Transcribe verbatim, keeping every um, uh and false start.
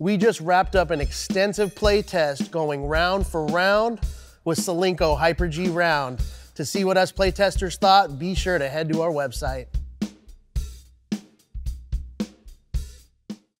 We just wrapped up an extensive play test going round for round with Solinco Hyper G Round. To see what us play testers thought, be sure to head to our website.